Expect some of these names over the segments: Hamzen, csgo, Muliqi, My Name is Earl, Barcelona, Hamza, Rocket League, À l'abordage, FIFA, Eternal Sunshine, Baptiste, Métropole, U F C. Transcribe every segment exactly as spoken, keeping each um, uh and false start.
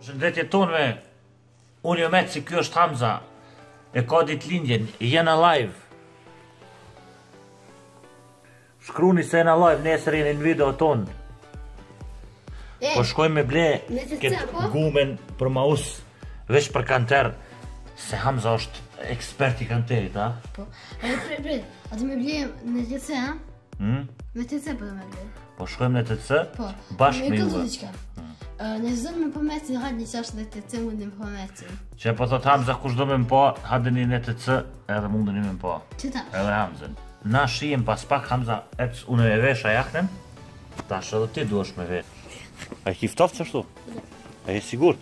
Shëndetje tonëve, unë jo metë si kjo është Hamza, e ka ditë lindjen, jena live. Shkruni se jena live, nesër jeni në video tonë. Po shkojmë me ble këtë gumen për maus, vesh për kanter, se Hamza është ekspert i kanterit, a? Po, a e prej prej, atë me ble në T C, a? Me T C për do me ble. Po shkojmë në T C, bashkë me juve. Në zënë me përmecin, hajtë një qashtë dhe të të mundin përmecin. Që e po thot Hamza, kush do me më po, hajtë një në të të edhe mundin një me më po. Qëta? Edhe Hamzën. Na shijem pas pak, Hamza, ecë unë e vesh a jaknem, ta shë edhe ti duesh me vesh. A e ki ftoft që ashtu? A e sigur?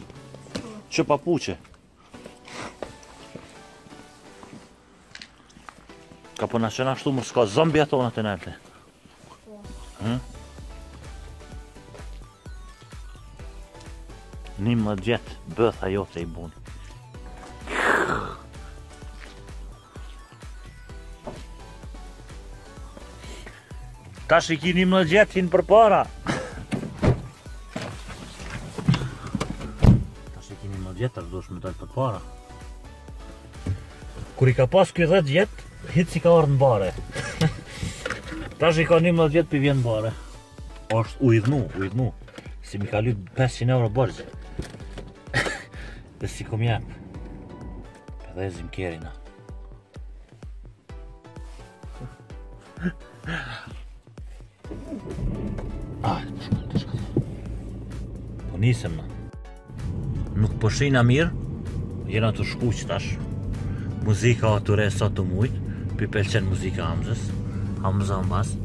Që papuqe? Ka po në qëna ashtu, mërë s'ka zombi ato në të nëjte. Një më djetë, bëtha jote i buni. Ta shiki një më djetë hinë për para. Ta shiki një më djetë, ta rëdush me dojtë për para. Kër i ka pas kjo dhe djetë, hitë si ka orë në bare. Ta shiki ka një më djetë për vjenë bare. Ashtë ujdhnu, ujdhnu. Si mi ka lytë pesëqind euro borgjë. Dhe si kom jep përdhezim kjerina. Ajde, të shkallë, të shkallë. Po nisem na. Nuk përshina mirë, jena të shku që tash. Muzika o të re sa të mujtë, pi pelqen muzika Hamzës. Hamza në basë.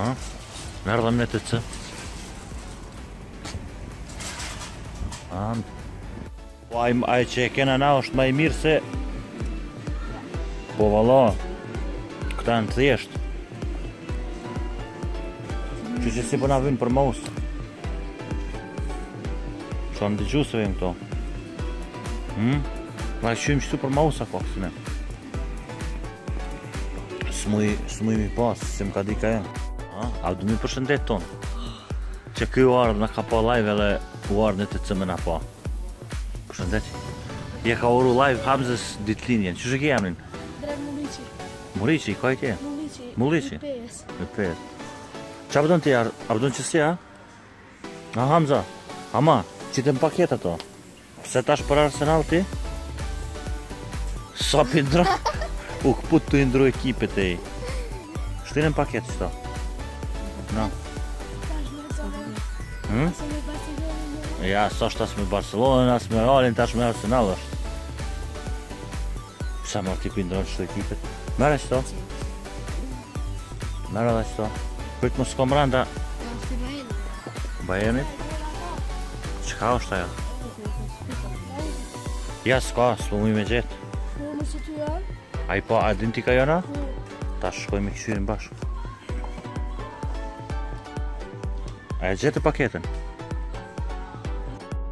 Ha? Në ardhëm në të cë? Aj që e kena na është maj mirë se... Po valla... Këta në të thjeshtë. Që që si po na vynë për mausë. Qa në dëgju se vynë këto? Pra qymë qëtu për mausë ako kësime. Së mu i mi pasë, se më ka di ka jenë. A du mi përshëndet tonë. Që këj u ardhë në ka pa live ele u ardhë në të cëmë në pa. Përshëndet. Je ka oru live Hamzës ditë linjen. Qështë ke jamnin? Drejt Muliqi. Muliqi, ka i ke? Muliqi. Muliqi? Në pes. Në pes. Qa përdojnë të jarë? A përdojnë që si a? A Hamza? Ama, që të më paketa to. Pse tash për Arsenal ti? Sa për dra... U këput të indru ekipet e i. Shtirën paketë qëta. Në. Ja, sasht asë me Barcelonën, asë me Realin, asë me Arsenal është. Sa mërë ti pëndrojnë qëta ekipet. Mere qëta. Mere dhe qëta. Këtë më s'kom randa. Bajenit. Qëka është ajo? Ja, s'ka, s'po mu i me gjetë. Më që t'u janë? A i pa, a din t'i ka jona? Ta shkojmë i këqyrin bashkë. A e gjete paketën?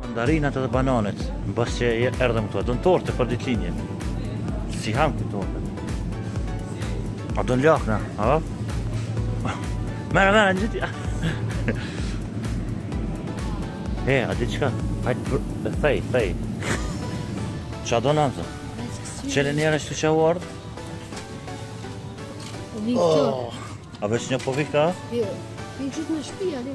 Mandarinat edhe bananet. Në basë që erdhëm këtu. A do në torte për ditë linje. Si ham këtë torte. A do në lakna, a? Mere, mere, në gjithja. E, a di qka? Hajtë për... Thej, thej. Qa do në amëzëm? Qele njerë është të që u ardhë? Viktor. A veç një po Viktor? Jo, një qëtë në shpia, një.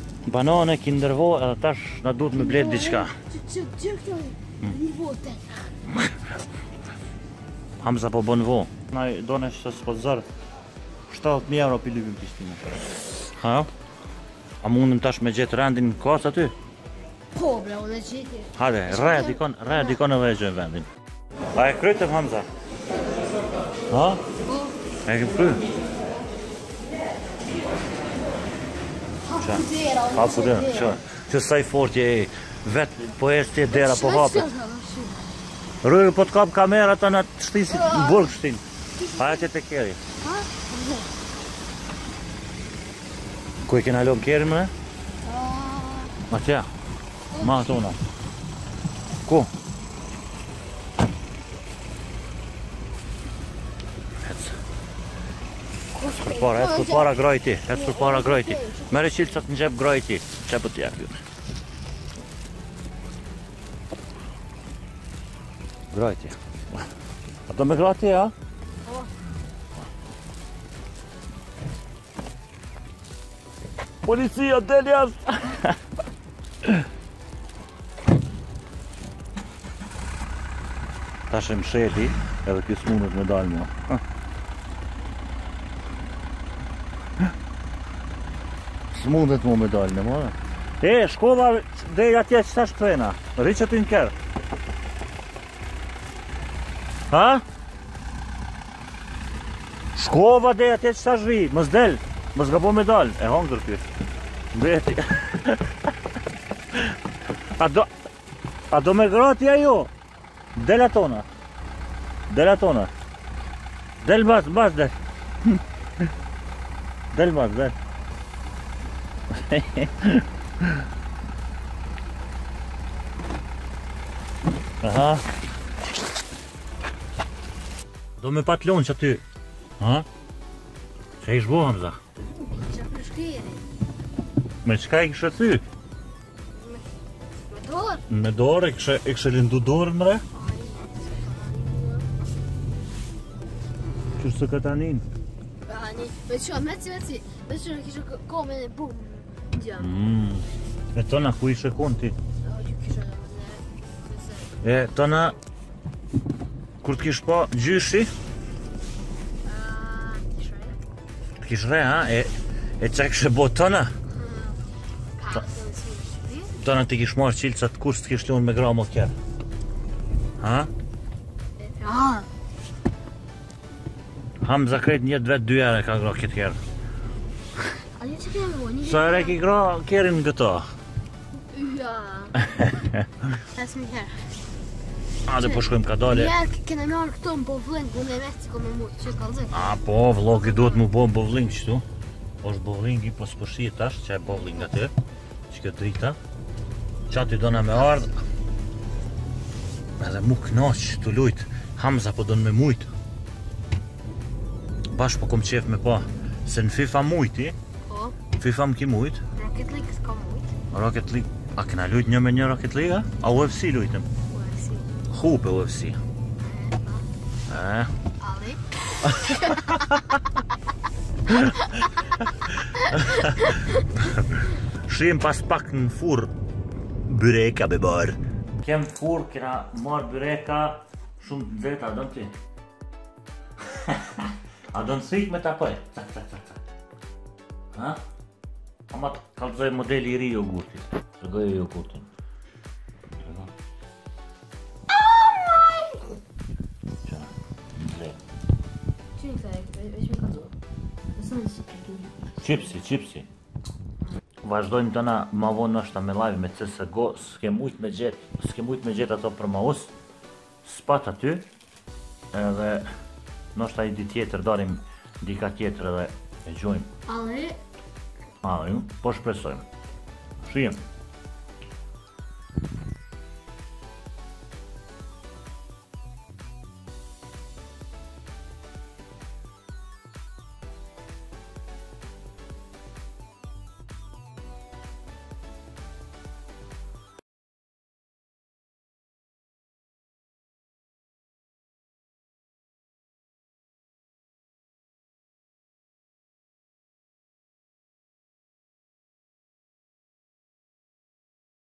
Banane, Kindervo, edhe tash na duhet me blet diçka. Hamza po bën vo. Na donesh se s'po zor shtatëmijë euro për lypin pishtinë. Ha? A mundem tash me gjet rendin në kas aty? Po, bre, unë e gjeti. Hajde, rre dikon, rre dikon edhe e gjën vendin. A e krytëm Hamza? Ha? E ke pry? Hapu dera, që? Që sa i fort je, vetë po eshtë tje dera, po hapet. Rrë, po t'kap kamera ta në të shtisit, në burgë shtin. Aja që te keri. Ku e kena lom keri mëne? Ma tja, ma tona. Ku? Para, e surpara grajti, e surpara grajti. Mere qilësat në gjep grajti, që për t'jep ju. Grajti. A do me grajti, a? Policia, deljas! Tashem sheti, edhe kjo s'munët me dalë mua. S'mundet mu me dalë në mëve. E, shkova dhe i atje që ta shkëtëvena. Rriqë të në kërë. Ha? Shkova dhe i atje që ta shvi. Mës delë, mës ga po me dalë. E hongër kërë. Beti. A do me gratja jo? Delë atona. Delë atona. Delë basë, basë delë. Delë basë, delë. Aha. Do me pat lonë që aty. Që i shbo, Hamza? Që përshkiri. Me qka i kështë ty? Me dorë. Me dorë, i kështë lindu dorë mre? Qështë të këtë anin? Anin, me që, me që, me që, me që në kështë kome në bumë. E tona ku ishe kon ti? E tona kur t'kish po gjyshi? T'kish re, ha? E qa kishe bo tona? Tona t'i kish marrë qilësat kur s'kish t'un me gramo kjerë. Ha? Hamza krejt njët vetë dy jare ka gra këtë kjerë. Sa e re ki gra kerin në këto? Ja. As më herë. A dhe po shkojmë ka dole? Ja, këne marrë këto më bovlin, ku në e mesti ko me mu që kalëzim. A po, vlogi duhet mu bo më bovlin qëtu. Oshë bovlingi, po s'përshirë tash, që e bovling nga të. Që këtë drita. Qa ty dona me ardhë. Edhe mu knaqë të lujtë. Hamza po donë me mujtë. Bashë po kom qef me pa. Se në FIFA mujti. FIFA më ki mujt? Rocket League s'ka mujt. Rocket League... A këna lujt një me një Rocket League, a? A U F C lujtëm? U F C. Hupe U F C. E... Ali. Shrim pas pak në fur... Byreka, bebar. Kem fur, këna marrë byreka... Shumë të dreta, a do në ti? A do në sik me tapaj? Cak, cak, cak, cak. Ha? Ama kalëzoj modeli i ri jogurtit. Shëgoj e jogurtin. Qëra? Ndrej. Qëri këta e këtë? Vesh me kalëzoj? Nësë në nësë këtë? Qipsi, qipsi. Vazhdojmë të na ma vonë është ta me live me C S G O. S'ke mujt me gjetë. S'ke mujt me gjetë ato për maus. S'pat aty. Edhe... Nështë ta i di tjetër, darim dika tjetër edhe e gjojmë. Ale? Ale, po shpresojmë. Shijem.